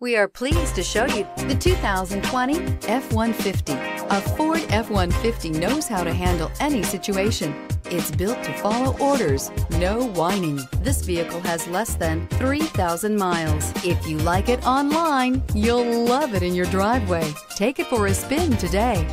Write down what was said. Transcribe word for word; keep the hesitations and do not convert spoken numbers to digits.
We are pleased to show you the two thousand twenty F one fifty. A Ford F one fifty knows how to handle any situation. It's built to follow orders, no whining. This vehicle has less than three thousand miles. If you like it online, you'll love it in your driveway. Take it for a spin today.